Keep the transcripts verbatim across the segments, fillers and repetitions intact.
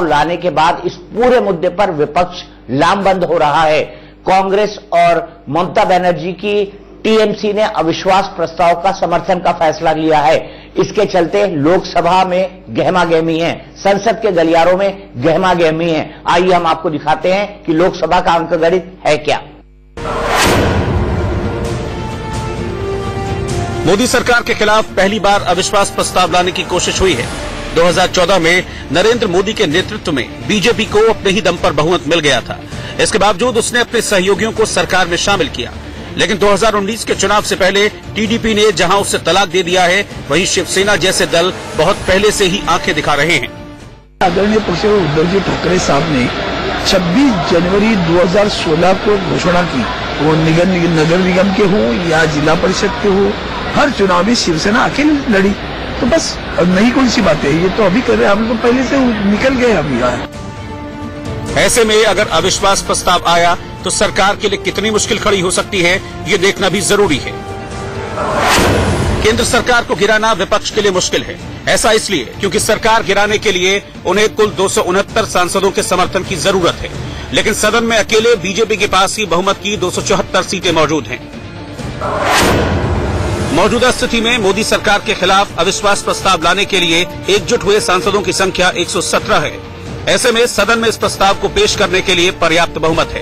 प्रस्ताव लाने के बाद इस पूरे मुद्दे पर विपक्ष लामबंद हो रहा है। कांग्रेस और ममता बनर्जी की टीएमसी ने अविश्वास प्रस्ताव का समर्थन का फैसला लिया है। इसके चलते लोकसभा में गहमागहमी है, संसद के गलियारों में गहमागहमी है। आइए हम आपको दिखाते हैं कि लोकसभा का अंकगणित है क्या। मोदी सरकार के खिलाफ पहली बार अविश्वास प्रस्ताव लाने की कोशिश हुई है। दो हज़ार चौदह में नरेंद्र मोदी के नेतृत्व में बीजेपी को अपने ही दम पर बहुमत मिल गया था। इसके बावजूद उसने अपने सहयोगियों को सरकार में शामिल किया, लेकिन दो हज़ार उन्नीस के चुनाव से पहले टीडीपी ने जहां उसे तलाक दे दिया है, वहीं शिवसेना जैसे दल बहुत पहले से ही आंखें दिखा रहे हैं। आदरणीय प्रोफेसर उद्धव ठाकरे साहब ने छब्बीस जनवरी दो हज़ार सोलह को घोषणा की, वो नगर निगम के हो या जिला परिषद के हो, हर चुनाव में शिवसेना अकेले लड़ी। तो बस नहीं कौन सी बात है, ये तो अभी कर रहे हैं, हम लोग पहले से निकल गए अभी यहाँ। ऐसे में अगर अविश्वास प्रस्ताव आया तो सरकार के लिए कितनी मुश्किल खड़ी हो सकती है, ये देखना भी जरूरी है। केंद्र सरकार को गिराना विपक्ष के लिए मुश्किल है। ऐसा इसलिए क्योंकि सरकार गिराने के लिए उन्हें कुल दो सौ उनहत्तर सांसदों के समर्थन की जरूरत है, लेकिन सदन में अकेले बीजेपी के पास ही बहुमत की दो सौ चौहत्तर सीटें मौजूद हैं। मौजूदा स्थिति में मोदी सरकार के खिलाफ अविश्वास प्रस्ताव लाने के लिए एकजुट हुए सांसदों की संख्या एक सौ सत्रह है। ऐसे में सदन में इस प्रस्ताव को पेश करने के लिए पर्याप्त बहुमत है।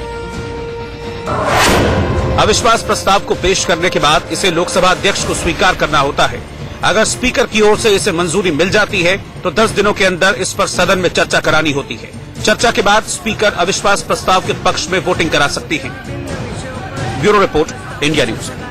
अविश्वास प्रस्ताव को पेश करने के बाद इसे लोकसभा अध्यक्ष को स्वीकार करना होता है। अगर स्पीकर की ओर से इसे मंजूरी मिल जाती है तो दस दिनों के अंदर इस पर सदन में चर्चा करानी होती है। चर्चा के बाद स्पीकर अविश्वास प्रस्ताव के पक्ष में वोटिंग करा सकती है। Bureau report, India news.